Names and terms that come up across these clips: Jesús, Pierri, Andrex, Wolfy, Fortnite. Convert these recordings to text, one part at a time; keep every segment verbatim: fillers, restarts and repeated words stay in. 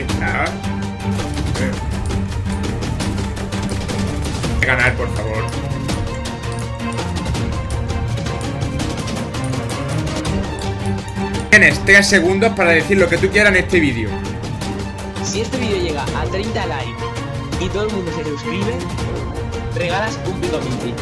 ¿eh? Nada. Voy a ganar, por favor. Tienes tres segundos para decir lo que tú quieras en este vídeo. Si este vídeo llega a treinta likes y todo el mundo se suscribe, regalas un pico mini.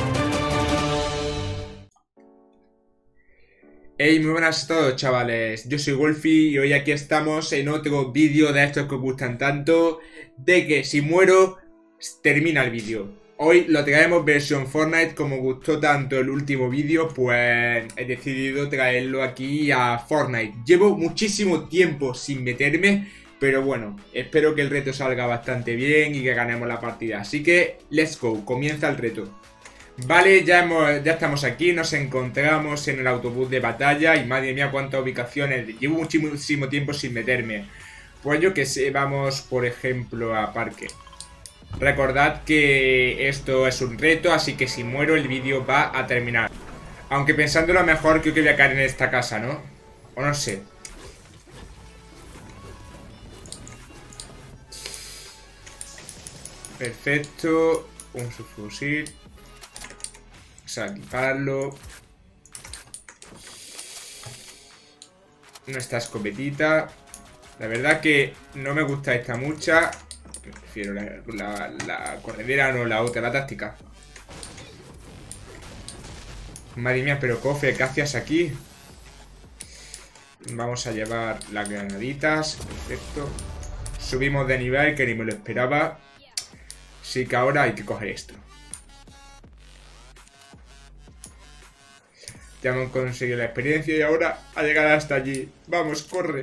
Hey, muy buenas a todos, chavales. Yo soy Wolfy y hoy aquí estamos en otro vídeo de estos que os gustan tanto, de que si muero, termina el vídeo. Hoy lo traemos versión Fortnite. Como gustó tanto el último vídeo, pues he decidido traerlo aquí a Fortnite. Llevo muchísimo tiempo sin meterme, pero bueno, espero que el reto salga bastante bien y que ganemos la partida. Así que, let's go, comienza el reto. Vale, ya, hemos, ya estamos aquí, nos encontramos en el autobús de batalla y madre mía cuántas ubicaciones, llevo muchísimo tiempo sin meterme. Pues yo que sé, vamos por ejemplo a parque. Recordad que esto es un reto, así que si muero el vídeo va a terminar. Aunque pensándolo mejor creo que voy a caer en esta casa, ¿no? O no sé. Perfecto, un subfusil. O sea, equiparlo. Nuestra escopetita. La verdad que no me gusta esta mucha. Prefiero la, la, la corredera, no la otra, la táctica. Madre mía, pero cofre, ¿qué hacías aquí? Vamos a llevar las granaditas. Perfecto. Subimos de nivel, que ni me lo esperaba. Así que ahora hay que coger esto. Ya hemos conseguido la experiencia y ahora a llegar hasta allí. Vamos, corre.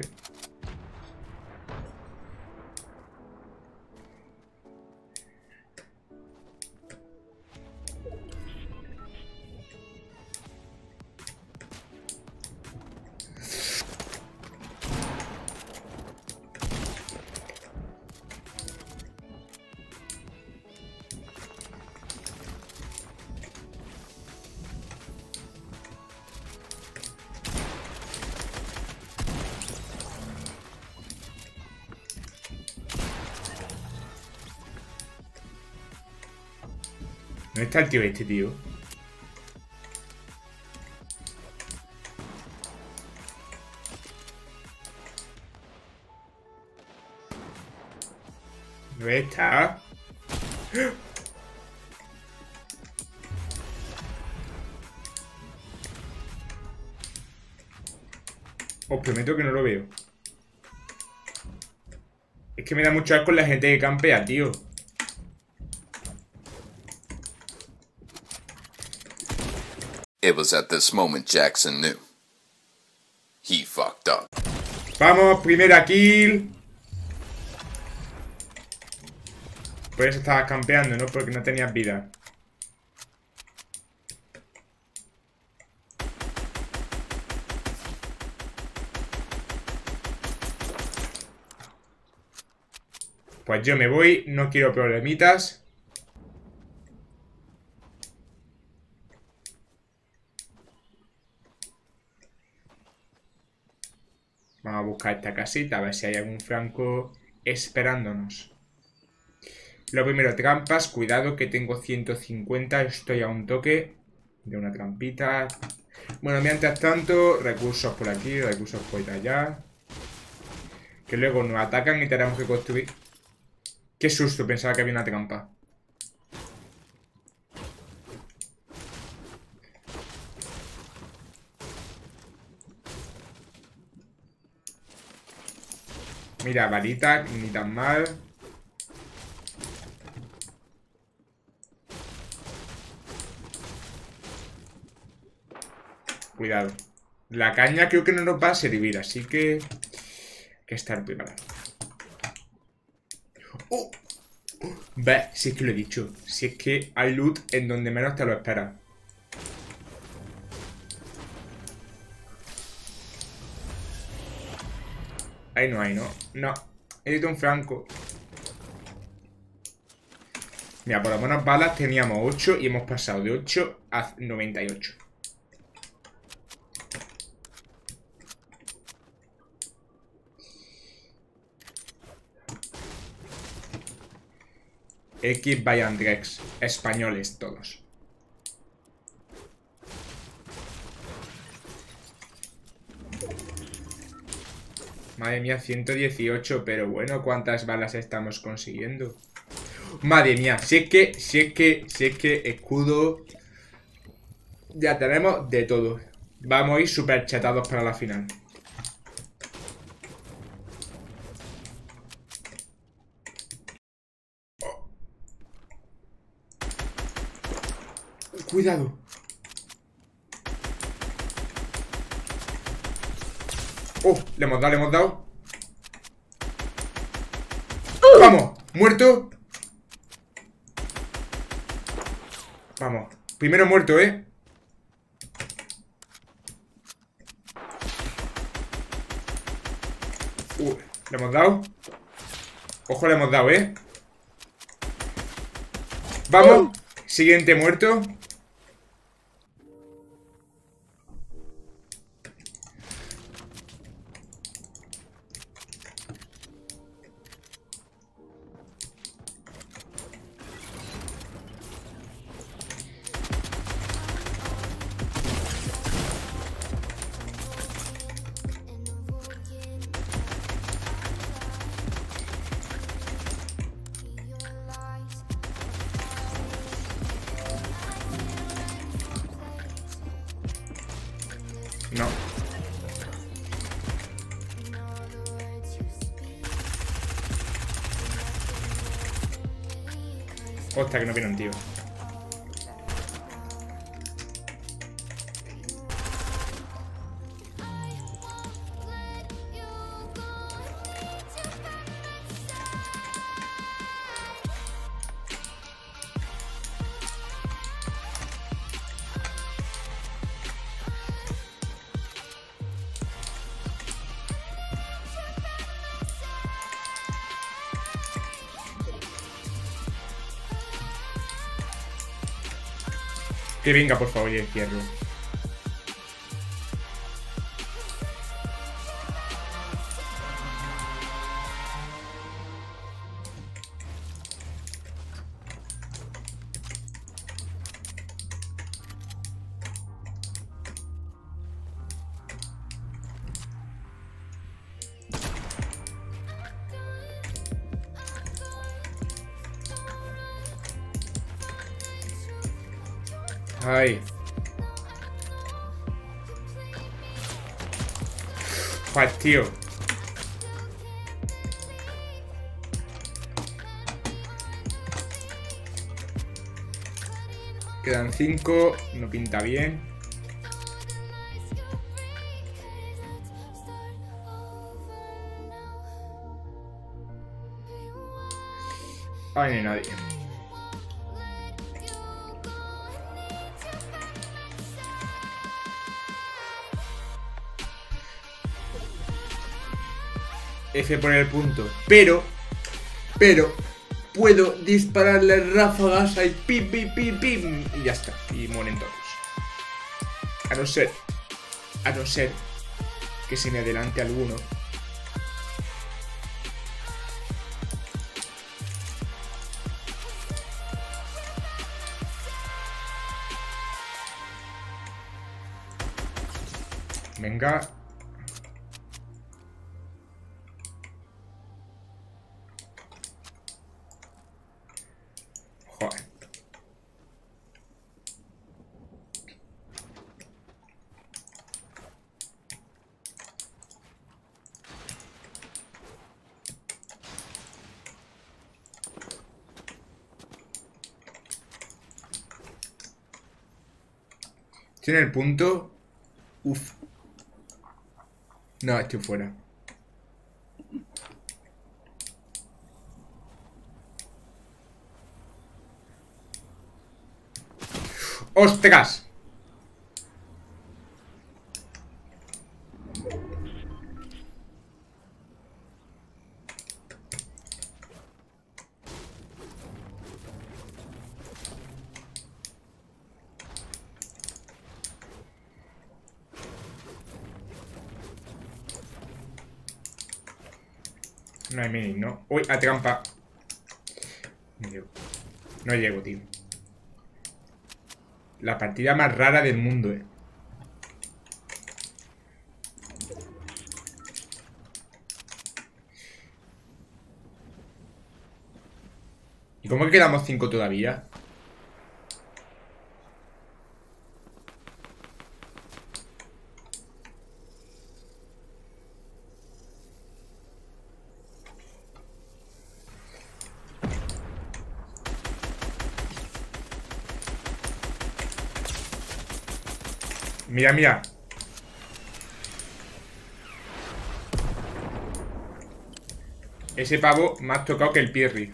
¿Dónde está el tío este, tío? ¿Dónde está? Os prometo que no lo veo. Es que me da mucho asco la gente que campea, tío. It was at this moment Jackson knew. He fucked up. Vamos, primera kill. Por eso estabas campeando, ¿no? Porque no tenías vida. Pues yo me voy, no quiero problemitas. Vamos a buscar esta casita, a ver si hay algún franco esperándonos. Lo primero, trampas. Cuidado que tengo ciento cincuenta, estoy a un toque de una trampita. Bueno, mientras tanto, recursos por aquí, recursos por allá. Que luego nos atacan y tenemos que construir. Qué susto, pensaba que había una trampa. Mira, varita, ni tan mal. Cuidado. La caña creo que no nos va a servir, así que hay que estar preparados. ¡Oh! Ve, si es que lo he dicho. Si es que hay loot en donde menos te lo esperas. Ahí no hay, ¿no? No. Necesito un franco. Mira, por las buenas balas teníamos ocho y hemos pasado de ocho a noventa y ocho. X by Andrex. Españoles todos. Madre mía, ciento dieciocho. Pero bueno, ¿cuántas balas estamos consiguiendo? Madre mía, si es que, si es que, si es que escudo. Ya tenemos de todo. Vamos a ir súper chatados para la final. Cuidado. Oh, le hemos dado, le hemos dado. Vamos, muerto. Vamos, primero muerto, eh. Uh, le hemos dado. Ojo, le hemos dado, eh. Vamos, siguiente muerto. No. Hostia, que no viene un tío. Que venga, por favor, y encierro. Ay. Joder, tío. Quedan cinco. No pinta bien. Ay, no hay nadie. F por el punto, pero, pero, puedo dispararle ráfagas al pim, pim, pim, pim, y ya está, y mueren todos. A no ser, a no ser que se me adelante alguno. Venga. Tiene el punto. Uf. No, estoy fuera. ¡Ostras! No hay mini, ¿no? Uy, a trampa. Dios. No llego, tío. La partida más rara del mundo, eh. ¿Y cómo que quedamos cinco todavía? Mira, mira. Ese pavo más tocado que el Pierri.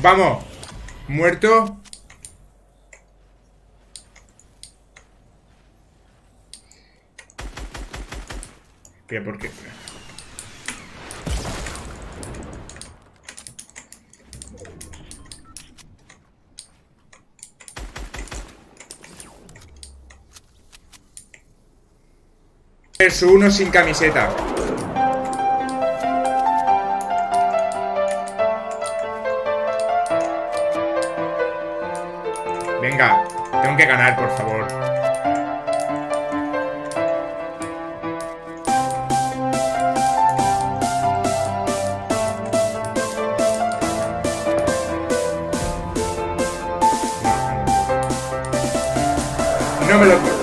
Vamos. Muerto. Espera, ¿por qué? Versus uno sin camiseta. Venga, tengo que ganar, por favor. No me lo...